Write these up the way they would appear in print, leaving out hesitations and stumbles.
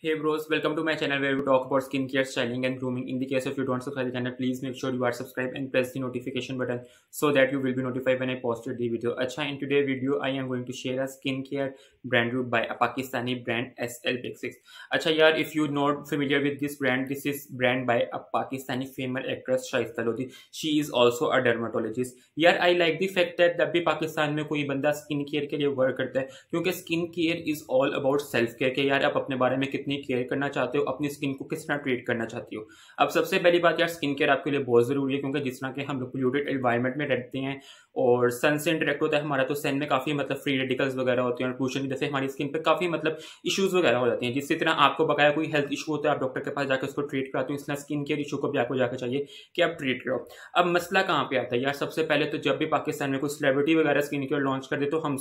Hey bros, welcome to my channel where we talk about skincare, styling and grooming. In the case if you don't subscribe the channel, please make sure you are subscribed and press the notification button so that you will be notified when I posted the video. Acha, in today's video I am going to share a skincare brand review by a Pakistani brand SL Basics. Acha yaar, if you not familiar with this brand, this is brand by a Pakistani famous actress Shaista Lodhi. She is also a dermatologist. Yaar, I like the fact that जब भी पाकिस्तान में कोई बंदा skincare के लिए work करता है, क्योंकि skincare is all about self care के यार आप अपने बारे में केयर करना चाहते हो, अपनी स्किन को किस तरह ट्रीट करना चाहते हो। अब सबसे पहली बात यार, स्किन केयर आपके लिए बहुत जरूरी है, क्योंकि जिस तरह के हम लोग पोल्यूटेड एनवायरनमेंट में रहते हैं और सन से इंटरेक्ट होता है हमारा, तो सन में काफी मतलब फ्री रेडिकल्स वगैरह होते हैं और पोल्यूशन की वजह से हमारी स्किन पे काफी मतलब इश्यूज वगैरह हो जाते हैं। जिस तरह आपको बकाया कोई हेल्थ इशू होता है, आप डॉक्टर के पास जाकर उसको ट्रीट कराते हो, इसलिए स्किन केयर इशू को भी आपको जाकर चाहिए कि आप ट्रीट करो। अब मसला कहाँ पे आता है यार, सबसे पहले तो जब भी पाकिस्तान में कोई सेलिब्रिटी वगैरह स्किन केयर लॉन्च कर दे तो हम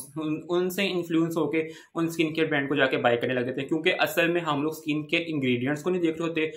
उनसे इन्फ्लुएंस होकर उन स्किन केयर ब्रांड को जाकर बाय करने लग जाते हैं, क्योंकि असल में हम लोग स्किन केयर इंग्रेडिएंट्स को नहीं देख रहे होते,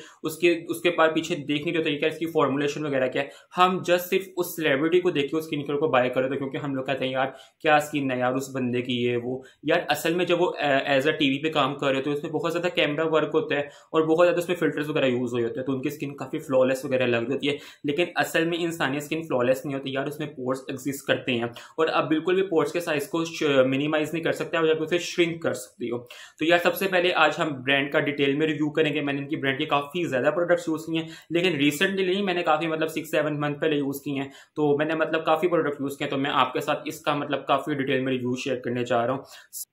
उसके पार पीछे देख नहीं रहे होते क्या इसकी फॉर्मुलेशन वगैरह क्या है। हम जस्ट सिर्फ उस सेलिब्रिटी को देखिए उस स्किन केयर को बाय कर रहे थे, क्योंकि हम लोग कहते हैं यार क्या स्किन है यार उस बंदे की, ये वो। यार असल में जब वो एज अ टीवी पे काम कर रहे थे, उसमें बहुत ज़्यादा कैमरा वर्क होता है और बहुत ज़्यादा उसमें फिल्टर्स वगैरह यूज़ हुए होते हैं, तो उनकी स्किन काफ़ी फ्लॉलेस वगैरह लग होती है। लेकिन असल में इंसानी स्किन फ्लॉलेस नहीं होती यार, उसमें पोर्स एग्जिस्ट करते हैं और आप बिल्कुल भी पोर्स के साइज को मिनिमाइज नहीं कर सकते, आप जब उसे श्रिंक कर सकती हो। तो यार सबसे पहले आज हम ब्रांड का डिटेल में रिव्यू करेंगे। मैंने इनकी ब्रांड के काफ़ी ज़्यादा प्रोडक्ट्स यूज़ किए हैं, लेकिन रिसेंटली नहीं, मैंने काफ़ी मतलब 6-7 मंथ पहले यूज़ किए हैं, तो मैंने मतलब काफ़ी प्रोडक्ट यूज़ किए, तो मैं आपके साथ इसका मतलब काफ़ी डिटेल में रिव्यू शेयर करने जा रहा हूँ।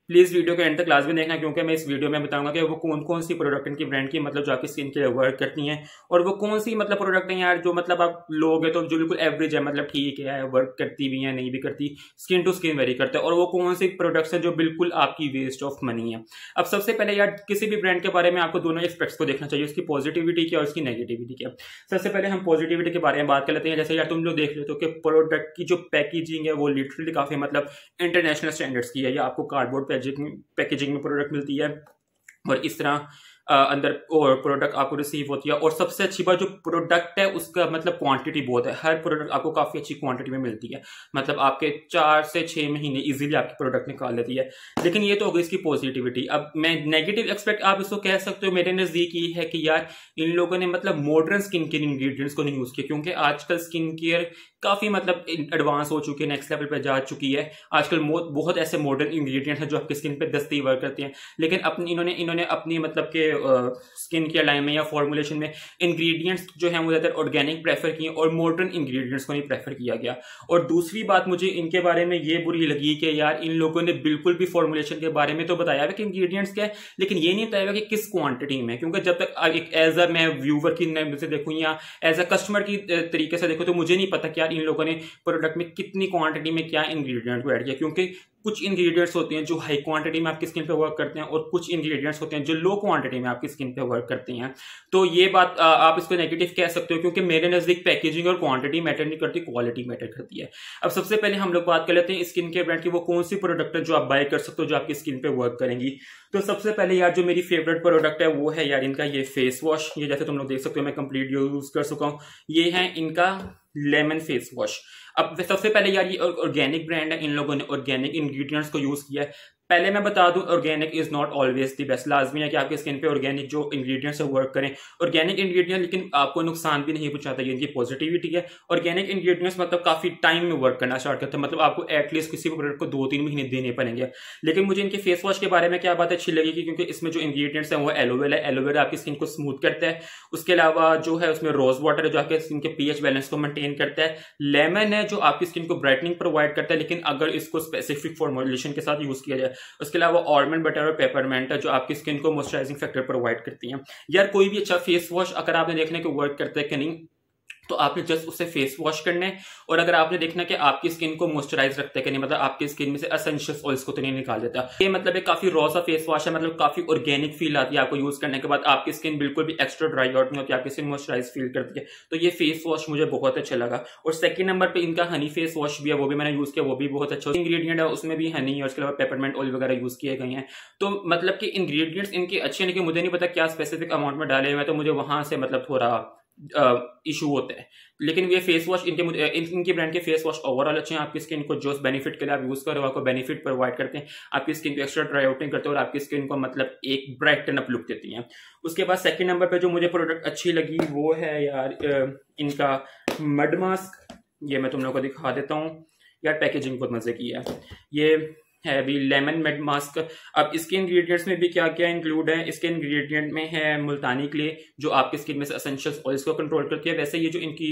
प्लीज़ वीडियो के एंड तक क्लास में देखना, क्योंकि मैं इस वीडियो में बताऊंगा कि वो कौन कौन सी प्रोडक्ट इनकी ब्रांड की मतलब जो आपकी स्किन के लिए वर्क करती हैं, और वो कौन सी मतलब प्रोडक्ट हैं यार जो मतलब आप लोगे तो जो बिल्कुल एवरेज है, मतलब ठीक है, वर्क करती भी है नहीं भी करती, स्किन टू स्किन वेरी करता है, और वो कौन सी प्रोडक्ट्स हैं जो बिल्कुल आपकी वेस्ट ऑफ मनी है। अब सबसे पहले यार किसी भी ब्रांड के बारे में आपको दोनों एस्पेक्ट्स को देखना चाहिए, उसकी पॉजिटिविटी क्या और उसकी नेगेटिविटी क्या। सबसे पहले हम पॉजिटिविटी के बारे में बात कर लेते हैं। जैसे यार तुम लोग देख लेते हो कि प्रोडक्ट की जो पैकेजिंग है वो लिटरली काफ़ी मतलब इंटरनेशनल स्टैंडर्ड्स की है, या आपको कार्डबोर्ड पैकेजिंग में प्रोडक्ट मिलती है और इस तरह अंदर और प्रोडक्ट आपको रिसीव होती है। और सबसे अच्छी बात जो प्रोडक्ट है उसका मतलब क्वांटिटी बहुत है, हर प्रोडक्ट आपको काफ़ी अच्छी क्वांटिटी में मिलती है, मतलब आपके 4 से 6 महीने इजीली आपकी प्रोडक्ट निकाल लेती है। लेकिन ये तो हो गई इसकी पॉजिटिविटी। अब मैं नेगेटिव एक्सपेक्ट आप इसको कह सकते हो मेरे नज़दीक ये है कि यार इन लोगों ने मतलब मॉडर्न स्किन केयर इंग्रीडियंट्स को नहीं यूज़ किया, क्योंकि आजकल स्किन केयर काफ़ी मतलब एडवांस हो चुकी है, नेक्स्ट लेवल पर जा चुकी है। आजकल बहुत ऐसे मॉडर्न इंग्रीडियंट्स हैं जो आपकी स्किन पर दस्तयाब करते हैं, लेकिन अपनी इन्होंने अपनी मतलब के स्किन केयर लाइन में या फॉर्मुलेशन में इंग्रेडिएंट्स जो हैं वो ज़्यादातर ऑर्गेनिक प्रेफर किए और मॉडर्न इंग्रेडिएंट्स को नहीं प्रेफर किया गया। और दूसरी बात मुझे इनके बारे में ये बुरी लगी कि यार इन लोगों ने बिल्कुल भी फॉर्मुलेशन के बारे में तो बताया हुआ कि इंग्रेडिएंट्स क्या है, लेकिन ये नहीं बताया हुआ कि किस क्वांटिटी में, क्योंकि जब तक एक एज अ मैं व्यूवर की नजर से देखूँ या एज अ कस्टमर की तरीके से देखूँ तो मुझे नहीं पता कि यार इन लोगों ने प्रोडक्ट में कितनी क्वांटिटी में क्या इंग्रेडिएंट को ऐड किया, क्योंकि कुछ इंग्रेडिएंट्स होते हैं जो हाई क्वांटिटी में आपकी स्किन पे वर्क करते हैं और कुछ इंग्रेडिएंट्स होते हैं जो लो क्वांटिटी में आपकी स्किन पे वर्क करते हैं। तो ये बात आप इसको नेगेटिव कह सकते हो, क्योंकि मेरे नज़दीक पैकेजिंग और क्वांटिटी मैटर नहीं करती, क्वालिटी मैटर करती है। अब सबसे पहले हम लोग बात कर लेते हैं स्किन केयर ब्रांड की वो कौन सी प्रोडक्ट है जो आप बाय कर सकते हो जो आपकी स्किन पे वर्क करेंगी। तो सबसे पहले यार जो मेरी फेवरेट प्रोडक्ट है वो है यार इनका ये फेस वॉश। ये जैसे तुम लोग देख सकते हो मैं कंप्लीट यूज़ कर चुका हूँ, ये है इनका लेमन फेस वॉश। अब सबसे पहले यार ये ऑर्गेनिक ब्रांड है, इन लोगों ने ऑर्गेनिक इंग्रेडिएंट्स को यूज़ किया है। पहले मैं बता दूं organic is not always the best, लाजमी है कि आपके स्किन पे ऑर्गेनिक जो इंग्रेडिएंट्स है वर्क करें, ऑर्गेनिक इंग्रेडिएंट लेकिन आपको नुकसान भी नहीं पहुंचाता, ये इनकी पॉजिटिविटी है। ऑर्गेनिक इंग्रेडिएंट्स मतलब काफ़ी टाइम में वर्क करना स्टार्ट करते हैं, मतलब आपको एटलीस्ट किसी भी प्रोडक्ट को 2-3 महीने देने पड़ेंगे। लेकिन मुझे इनके फेस वॉश के बारे में क्या बात अच्छी लगी, क्योंकि इसमें जो इंग्रेडिएंट्स हैं वो एलोवेरा है, एलोवेरा आपकी स्किन को स्मूथ करता है, उसके अलावा जो है उसमें रोज वाटर है जो आपके स्किन के पीएच बैलेंस को मेंटेन करता है, लेमन है जो आपकी स्किन को ब्राइटनिंग प्रोवाइड करता है लेकिन अगर इसको स्पेसिफिक फॉर्मुलेशन के साथ यूज़ किया जाए, उसके अलावा आलमंड बटर और पेपरमेंट है जो आपकी स्किन को मॉइस्चराइजिंग फैक्टर प्रोवाइड करती हैं। यार कोई भी अच्छा फेस वॉश अगर आपने देखने को वर्क करता है कि नहीं, तो आपने जस्ट उसे फेस वॉश करना है, और अगर आपने देखना है कि आपकी स्किन को मॉइस्चराइज रखता है कि नहीं, मतलब आपकी स्किन में से असेंशियल ऑयल्स को तो नहीं निकाल देता। ये मतलब एक काफ़ी रॉ सा फेस वॉश है, मतलब काफ़ी ऑर्गेनिक फील आती है आपको यूज़ करने के बाद, आपकी स्किन बिल्कुल भी एक्स्ट्रा ड्राई आउट नहीं होती, आपकी स्किन मॉइस्चराइज फील करती है। तो ये फेस वॉश मुझे बहुत अच्छा लगा। और सेकंड नंबर पर इनका हनी फेस वॉश भी है, वो भी मैंने यूज़ किया, वो भी बहुत अच्छा इंग्रीडियंट है, उसमें भी हनी है, उसके अलावा पेपरमेंट ऑयल वगैरह यूज़ किए गए हैं। तो मतलब कि इंग्रीडियंट्स इनके अच्छे हैं, लेकिन मुझे नहीं पता क्या स्पेसिफिक अमाउंट में डाले हुए हैं, तो मुझे वहाँ से मतलब थोड़ा इशू होते हैं। लेकिन ये फेस वॉश इनके ब्रांड के फेस वॉश ओवरऑल अच्छे हैं। आपकी स्किन को जो बेनिफिट के लिए आप यूज कर रहे हो आपको बेनिफिट प्रोवाइड करते हैं, आपकी स्किन को एक्स्ट्रा ड्राई आउटिंग करते हैं और आपकी स्किन को मतलब एक ब्राइटन अप लुक देती हैं। उसके बाद सेकंड नंबर पे जो मुझे प्रोडक्ट अच्छी लगी वो है यार इनका मड मास्क। ये मैं तुम लोगों को दिखा देता हूँ यार, पैकेजिंग बहुत मजे की है। ये है अभी लेमन मड मास्क। अब इसके इंग्रेडिएंट्स में भी क्या क्या इंक्लूड है, इसके इंग्रेडिएंट में है मुल्तानी क्ले जो आपकी स्किन में से असेंशियल ऑयल्स को कंट्रोल करती है। वैसे ये जो इनकी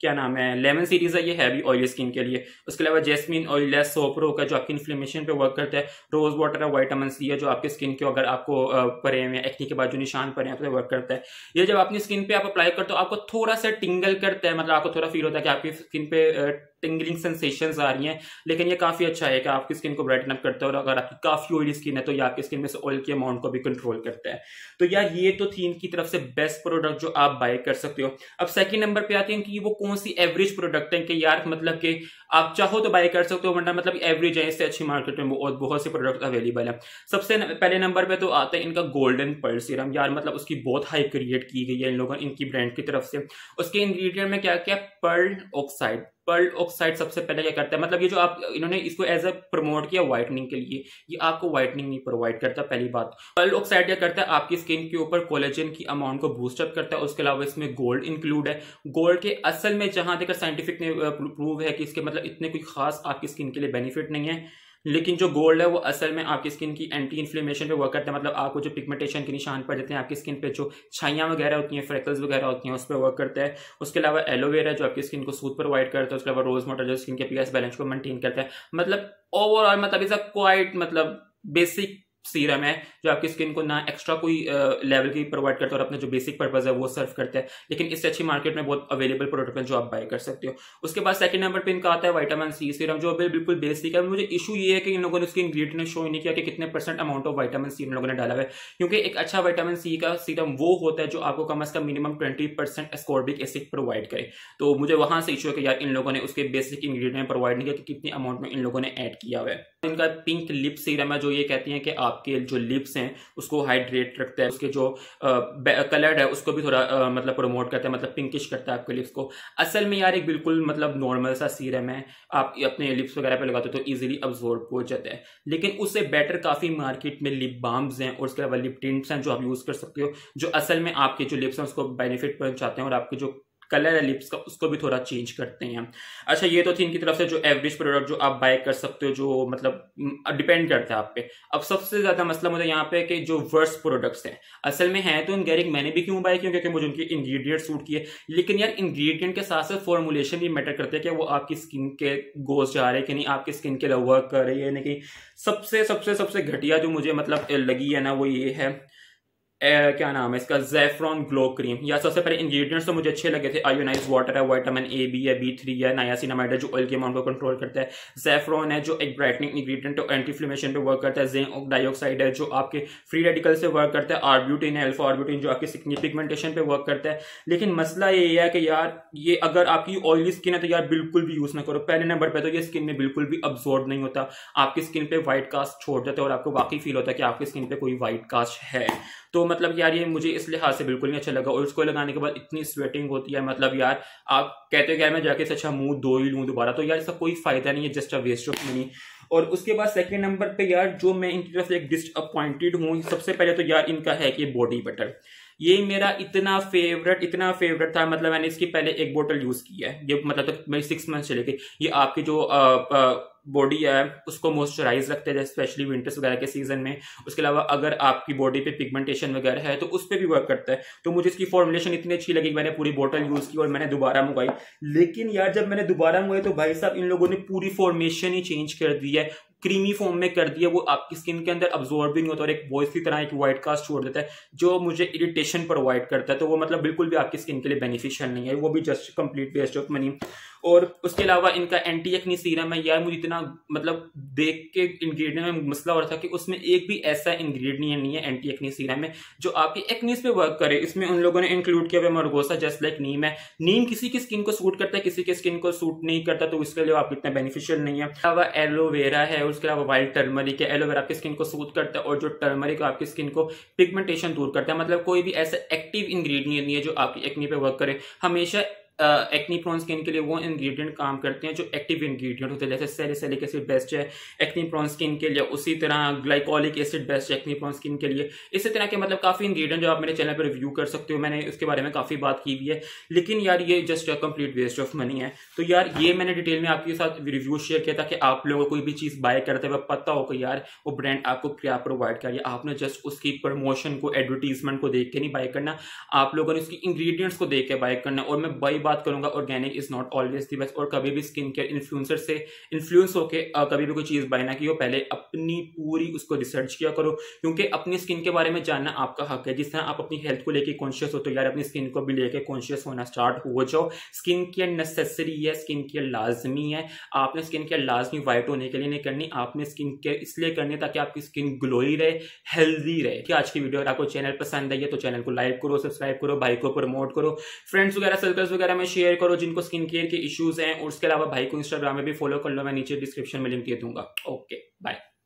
क्या नाम है लेमन सीरीज है ये हैवी ऑयली स्किन के लिए। उसके अलावा जैस्मिन ऑयल है, सोपरो का जो आपकी इन्फ्लेमेशन पे वर्क करता है, रोज वाटर है, वाइटामिन सी है जो आपकी स्किन के अगर आपको परे हुए एक्ने के बाद जो निशान परे हैं तो वर्क करता है। ये जब अपनी स्किन पे आप अप्लाई करते हो आपको थोड़ा सा टिंगल करता है, मतलब आपको थोड़ा फील होता है कि आपकी स्किन पे टिंगलिंग सेंसेशंस आ रही हैं। लेकिन ये काफी अच्छा है कि आपकी स्किन को ब्राइटन अप करता है और अगर आपकी काफी ऑयली स्किन है तो ये आपकी स्किन में से ऑयल के अमाउंट को भी कंट्रोल करता है। तो यार ये तो थी इनकी तरफ से बेस्ट प्रोडक्ट जो आप बाय कर सकते हो। अब सेकंड नंबर पे आते हैं कि वो कौन सी एवरेज प्रोडक्ट है कि यार मतलब कि आप चाहो तो बाय कर सकते हो वरना मतलब एवरेज है, इससे अच्छी मार्केट में और बहुत से प्रोडक्ट अवेलेबल है। सबसे पहले नंबर पे तो आता है इनका गोल्डन पर्ल सीरम। यार मतलब उसकी बहुत हाइप क्रिएट की गई है इन लोगों इनकी ब्रांड की तरफ से। उसके इंग्रेडिएंट में क्या क्या, पर्ल ऑक्साइड। पर्ल ऑक्साइड सबसे पहले क्या करता है, मतलब ये जो आप इन्होंने इसको एज अ प्रमोट किया व्हाइटनिंग के लिए, ये आपको व्हाइटनिंग नहीं प्रोवाइड करता पहली बात। पर्ल ऑक्साइड क्या करता है आपकी स्किन के ऊपर कोलेजन की अमाउंट को बूस्टअप करता है। उसके अलावा इसमें गोल्ड इंक्लूड है। गोल्ड के असल में जहां तक साइंटिफिक ने प्रूव है कि इसके मतलब इतने कोई खास आपकी स्किन के लिए बेनिफिट नहीं है, लेकिन जो गोल्ड है वो असल में आपकी स्किन की एंटी इन्फ्लेमेशन पे वर्क करता है। मतलब आपको जो पिगमेंटेशन के निशान पड़ जाते हैं, आपकी स्किन पे जो छाइयाँ वगैरह होती हैं, फ्रेकल्स वगैरह होती हैं, उस पर वर्क करता है। उसके अलावा एलोवेरा जो आपकी स्किन को सूद प्रोवाइड करता है। उसके अलावा रोज वाटर जो स्किन के पीएच बैलेंस को मेंटेन करता है। मतलब ओवरऑल मतलब इज अ क्वाइट मतलब बेसिक सीरम है जो आपकी स्किन को ना एक्स्ट्रा कोई लेवल की प्रोवाइड करता है और अपना जो बेसिक पर्पस है वो सर्व करता है। लेकिन इससे अच्छी मार्केट में बहुत अवेलेबल प्रोडक्ट है जो आप बाय कर सकते हो। उसके बाद सेकंड नंबर पे इनका आता है विटामिन सी सीरम जो बिल्कुल बेसिक है। मुझे इशू ये है कि इन लोगों ने उसके इंग्रेडिएंट शो ही नहीं किया कि कितने percent amount of vitamin C इन लोगों ने डाला हुआ है, क्योंकि एक अच्छा विटामिन सी का सीरम वो होता है जो आपको कम अज कम मिनिमम 20% एस्कॉर्बिक एसिड प्रोवाइड करे। तो मुझे वहां से इशू है कि यार इन लोगों ने उसके बेसिक इंग्रेडिएंट प्रोवाइड नहीं किया कि कितनी अमाउंट में इन लोगों ने ऐड किया हुआ है। इनका पिंक लिप सीरम है जो ये कहती है कि आपके जो लिप्स हैं उसको हाइड्रेट रखता है, उसके जो कलर्ड है उसको भी थोड़ा मतलब प्रमोट करता है, मतलब पिंकिश करता है आपके लिप्स को। असल में यार एक बिल्कुल मतलब नॉर्मल सा सीरम है, आप अपने लिप्स वगैरह पे लगाते हो तो इजीली अब्जॉर्ब हो जाता है। लेकिन उससे बेटर काफी मार्केट में लिप बाम्स हैं और उसके अलावा लिप टिंट्स हैं जो आप यूज कर सकते हो, जो असल में आपके जो लिप्स हैं उसको बेनिफिट पहुंचाते हैं और आपके जो कलर है लिप्स का उसको भी थोड़ा चेंज करते हैं। अच्छा ये तो थी इनकी तरफ से जो एवरेज प्रोडक्ट जो आप बाय कर सकते हो, जो मतलब डिपेंड करता है आप पे। अब सबसे ज्यादा मसला मुझे यहाँ पे कि जो वर्स प्रोडक्ट्स हैं असल में हैं तो इन गैरिक मैंने भी क्यों बाय किया, क्योंकि मुझे उनके इंग्रेडिएंट सूट किए। लेकिन यार इंग्रेडिएंट के साथ साथ फॉर्मुलेशन भी मैटर करते हैं कि वो आपकी स्किन के गोज जा रहे हैं कि नहीं, आपकी स्किन के लिए वर्क कर रही है यानी कि सबसे सबसे सबसे घटिया जो मुझे मतलब लगी है ना वो ये है क्या नाम है इसका, ज़ैफ़रॉन ग्लो क्रीम। या सबसे पहले इंग्रेडिएंट्स तो मुझे अच्छे लगे थे। आयोनाइज वाटर है, विटामिन ए बी है, B3 है, नायासिनामाइड है जो ऑयल के अमाउंट को कंट्रोल करता है, ज़ैफ़रॉन है जो एक ब्राइटनिंग इंग्रेडिएंट है, एंटी इन्फ्लेमेशन पे वर्क करता है, जिंक डाइऑक्साइड है जो आपके फ्री रेडिकल से वर्क करता है, आर्ब्यूटिन है, अल्फा आर्ब्यूटिन जो आपकी स्किन की पिगमेंटेशन पे वर्क करता है। लेकिन मसला ये है कि यार ये अगर आपकी ऑयली स्किन है तो यार बिल्कुल भी यूज ना करो। पहले नंबर पर तो ये स्किन में बिल्कुल भी अब्सॉर्ब नहीं होता, आपकी स्किन पे व्हाइट कास्ट छोड़ जाता है और आपको वाकई फील होता है कि आपकी स्किन पे कोई व्हाइट कास्ट है। तो मतलब यार ये मुझे इस लिहाज से बिल्कुल नहीं अच्छा लगा। और उसको लगाने के बाद इतनी स्वेटिंग होती है, मतलब यार आप कहते हो यार मैं जाके अच्छा मुंह धो ही लूं दोबारा, तो यार इसका कोई फायदा नहीं है, just a waste of money. और उसके बाद सेकंड नंबर पे यार जो मैं इनकी तरफ से एक डिसअपॉइंटेड हूँ, सबसे पहले तो यार इनका है कि बॉडी बटर। ये मेरा इतना फेवरेट था, मतलब मैंने इसकी पहले एक बोतल यूज की है, ये मतलब तो मेरी 6 महीने चले गए। ये आपकी जो बॉडी है उसको मॉइस्चराइज रखते हैं स्पेशली विंटर्स वगैरह के सीजन में। उसके अलावा अगर आपकी बॉडी पे पिगमेंटेशन वगैरह है तो उस पर भी वर्क करता है। तो मुझे इसकी फॉर्मुलेशन इतनी अच्छी लगी, मैंने पूरी बोतल यूज की और मैंने दोबारा मंगवाई। लेकिन यार जब मैंने दोबारा मंगवाई तो भाई साहब इन लोगों ने पूरी फॉर्मेशन ही चेंज कर दी है, क्रीमी फॉर्म में कर दिया, वो आपकी स्किन के अंदर अब्जॉर्ब भी नहीं होता और एक वॉइस की तरह एक व्हाइट कास्ट छोड़ देता है जो मुझे इरिटेशन प्रोवाइड करता है। तो वो मतलब बिल्कुल भी आपकी स्किन के लिए बेनिफिशियल नहीं है, वो भी just complete waste of money. और उसके अलावा इनका एंटी एक्ने सीरम है। यार मुझे इतना मतलब देख के इंग्रेडिएंट में मसला हो रहा था कि उसमें एक भी ऐसा इंग्रेडिएंट नहीं है एंटी एक्ने सीरम में जो आपकी एक्नेस पे वर्क करे। इसमें उन लोगों ने इंक्लूड किया हुआ मरगोसा जस्ट लाइक नीम है। नीम किसी की स्किन को सूट करता है, किसी की स्किन को सूट नहीं करता, तो उसके लिए आपको इतना बेनिफिशियल नहीं है। उसके अलावा एलोवेरा है, उसके अलावा वाइल्ड टर्मरिक है। एलोवेरा आपकी स्किन को सूट करता है और जो टर्मरिक आपकी स्किन को पिगमेंटेशन दूर करता है। मतलब कोई भी ऐसा एक्टिव इंग्रेडिएंट नहीं है जो आपकी एक्ने पे वर्क करे। हमेशा एक्ने प्रोन स्किन के लिए वो इंग्रेडिएंट काम करते हैं जो एक्टिव इंग्रेडिएंट होते हैं, जैसे सैलिसिलिक एसिड बेस्ट है एक्ने प्रोन स्किन के लिए, उसी तरह ग्लाइकोलिक एसिड बेस्ट है एक्ने प्रोन स्किन के लिए। इसी तरह के मतलब काफ़ी इंग्रेडिएंट जो आप मेरे चैनल पर रिव्यू कर सकते हो, मैंने उसके बारे में काफ़ी बात की हुई है। लेकिन यार ये just complete waste of money है। तो यार ये मैंने डिटेल में आपके साथ रिव्यू शेयर किया था कि आप लोगों को कोई भी चीज़ बाय करते हुए पता हो कि यार वो ब्रांड आपको क्या प्रोवाइड कर रही है। आपने जस्ट उसकी प्रमोशन को, एडवर्टीजमेंट को देख के नहीं बाय करना, आप लोगों ने उसकी इंग्रेडिएंट्स को देख के बाय करना। और मैं बाई बात करूंगा organic is not always the best, और कभी भी स्किन केयर इन्फ्लुएंसर से इन्फ्लुएंस होके कभी भी कोई चीज बाय ना किया, पहले अपनी पूरी उसको रिसर्च किया करो, क्योंकि अपनी स्किन के बारे में जानना आपका हक है। जिस तरह आप अपनी हेल्थ को लेके कॉन्शियस हो, तो यार अपनी स्किन को भी लेके कॉन्शियस होना स्टार्ट हो जाओ। स्किन केयर नेसेसरी है, स्किन केयर लाजमी है। आपने स्किन केयर लाजमी वाइट होने के लिए नहीं करनी, आपने स्किन केयर इसलिए करनी ताकि आपकी स्किन ग्लोई रहे, हेल्दी रहे। कि आज की वीडियो अगर आपको चैनल पसंद आई है तो चैनल को लाइक करो, सब्सक्राइब करो, भाई को प्रमोट करो, फ्रेंड्स वगैरह सर्कल्स वगैरह में शेयर करो जिनको स्किन केयर के इश्यूज हैं। और उसके अलावा भाई को इंस्टाग्राम में भी फॉलो कर लो, मैं नीचे डिस्क्रिप्शन में लिंक दे दूंगा। Okay bye.